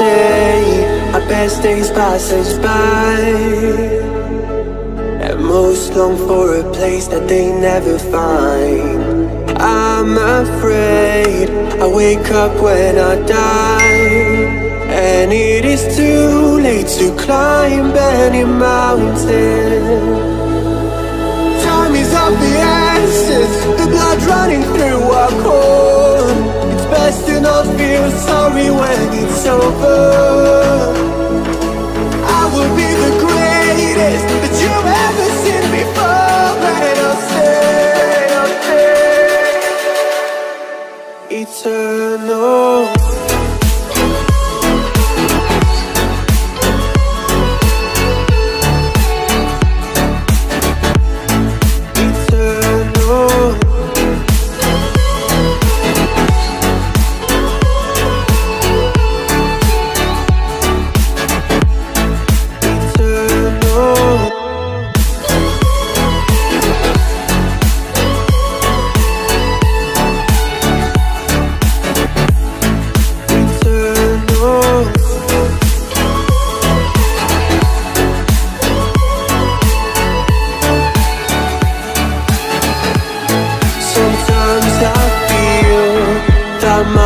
day, our best days pass us by. And most long for a place that they never find. I'm afraid I wake up when I die, and it is too late to climb any mountain. Time is of the essence, the blood running through our core. It's best to not feel sorry when it's over. I will be the greatest that you've ever seen before, and I'll stay eternal.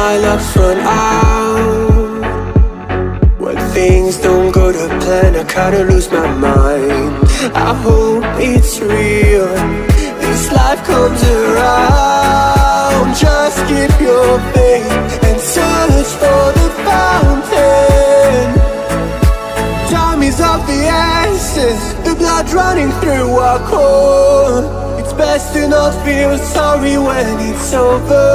My luck's run out. When things don't go to plan, I kinda lose my mind. I hope it's real, this life comes around. Just keep your faith and search for the fountain. Time is of the essence, the blood running through our core. It's best to not feel sorry when it's over.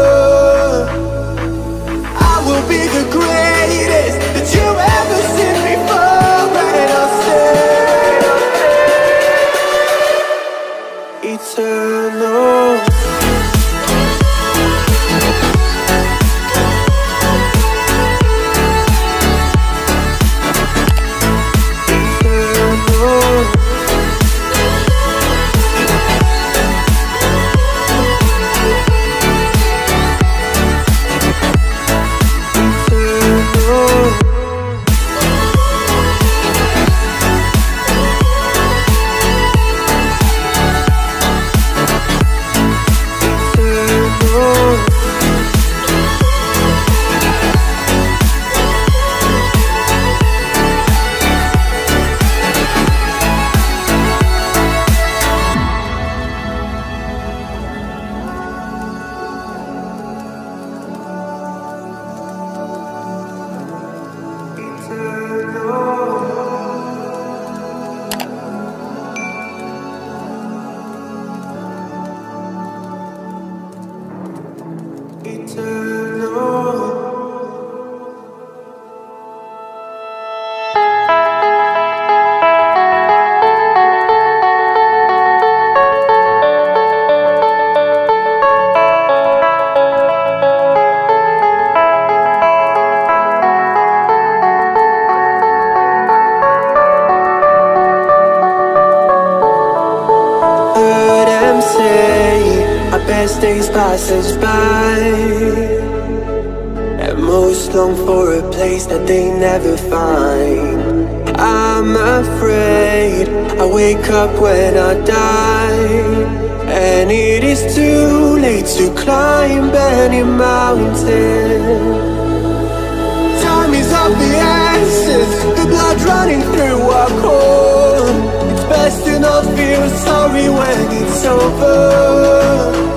Will be the greatest that you've ever seen before, and I'll stay eternal. Best days pass us by, and most long for a place that they never find. I'm afraid I wake up when I die, and it is too late to climb any mountain. Time is of the essence, the blood running through our core. It's best to not feel sorry when it's over.